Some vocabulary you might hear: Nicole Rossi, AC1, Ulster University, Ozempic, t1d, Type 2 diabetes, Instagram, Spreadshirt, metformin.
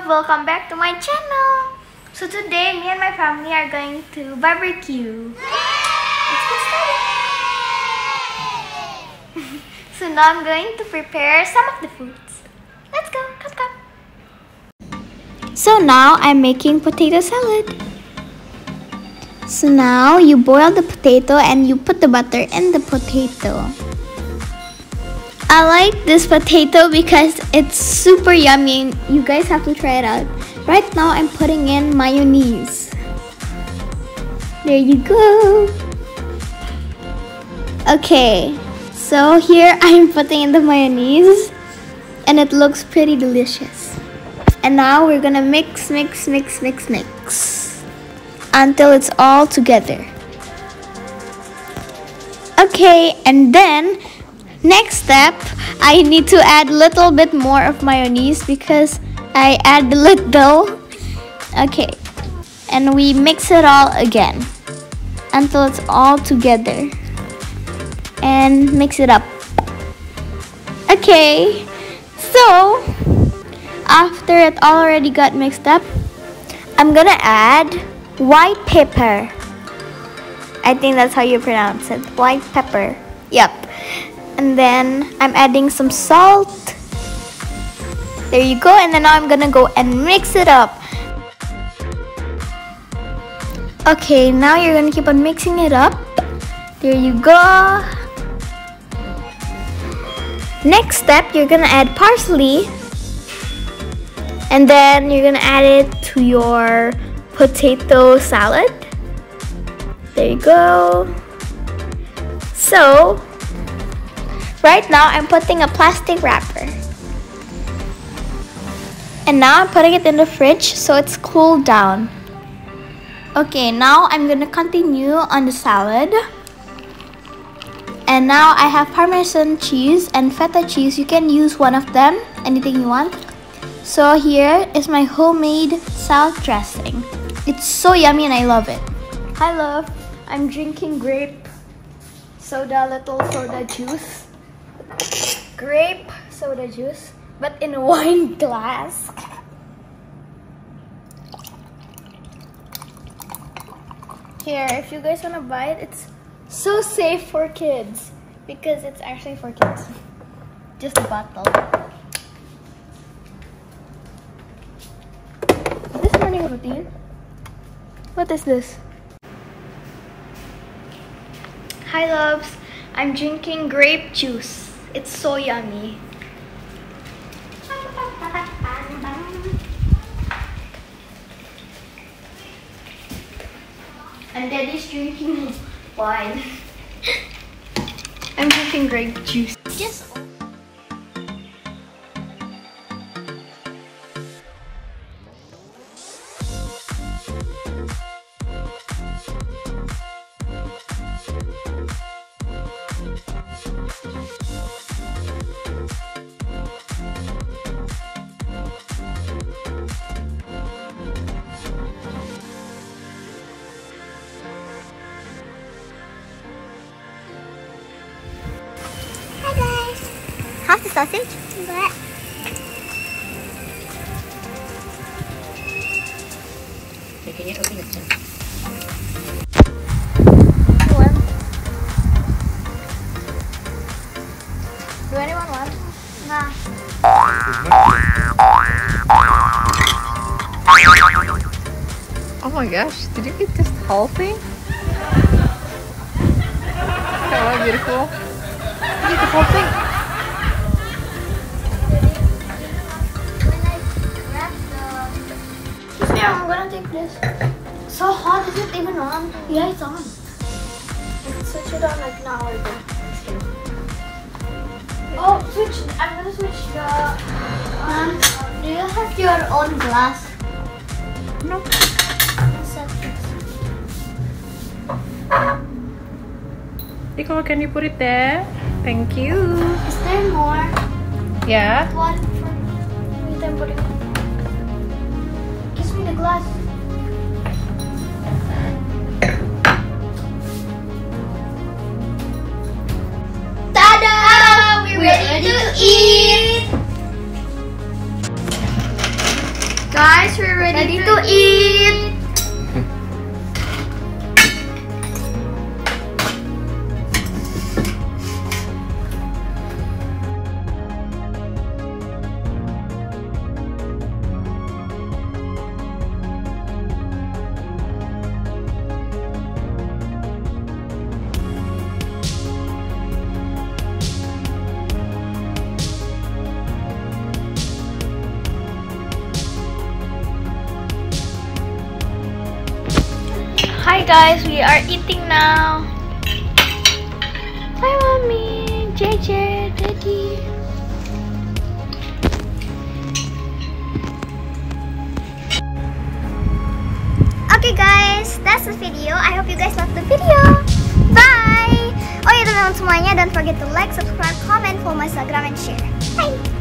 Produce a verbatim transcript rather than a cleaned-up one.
love, welcome back to my channel. So today me and my family are going to barbecue. Yay! Let's get started. So now I'm going to prepare some of the foods. Let's go, come come. So now I'm making potato salad. So now you boil the potato and you put the butter in the potato. I like this potato because it's super yummy. You guys have to try it out. Right now, I'm putting in mayonnaise. There you go. Okay, so here I'm putting in the mayonnaise and it looks pretty delicious. And now we're gonna mix, mix, mix, mix, mix until it's all together. Okay, and then next step, I need to add a little bit more of mayonnaise because I add a little. Okay, and we mix it all again until it's all together and mix it up. Okay, so after it already got mixed up, I'm gonna add white pepper. I think that's how you pronounce it, white pepper. Yep. And then I'm adding some salt. There you go. And then now I'm gonna go and mix it up. Okay, now you're gonna keep on mixing it up. There you go. Next step, you're gonna add parsley. And then you're gonna add it to your potato salad. There you go. So right now, I'm putting a plastic wrapper. And now I'm putting it in the fridge so it's cooled down. Okay, now I'm gonna continue on the salad. And now I have Parmesan cheese and feta cheese. You can use one of them, anything you want. So here is my homemade salad dressing. It's so yummy and I love it. Hi love, I'm drinking grape soda, little soda juice. Grape soda juice, but in a wine glass. Here, if you guys want to buy it, it's so safe for kids because it's actually for kids. Just a bottle. This morning routine. What is this? Hi loves, I'm drinking grape juice. It's so yummy. And daddy's drinking wine. I'm drinking grape juice. Yes. How's the sausage? What? Can you open it? One. Do anyone want? Nah. Oh my gosh! Did you get this whole thing? Oh, beautiful! You get the whole thing. I'm gonna take this. So hot, is it even on? Yeah, it's on. Switch it on like an hour ago. Oh, switch. I'm gonna switch the. Um, do you have your own glass? No. Nicole, can you put it there? Thank you. Is there more? Yeah. One for me. You can put it. The glass. Ta-da! We're ready, ready to eat. guys, we're ready, ready to, to eat. eat. Hi guys, we are eating now. Hi mommy, J J, daddy. Okay guys, that's the video. I hope you guys loved the video. Bye. Oh ya teman-teman semuanya, don't forget to like, subscribe, comment, follow my Instagram and share. Bye.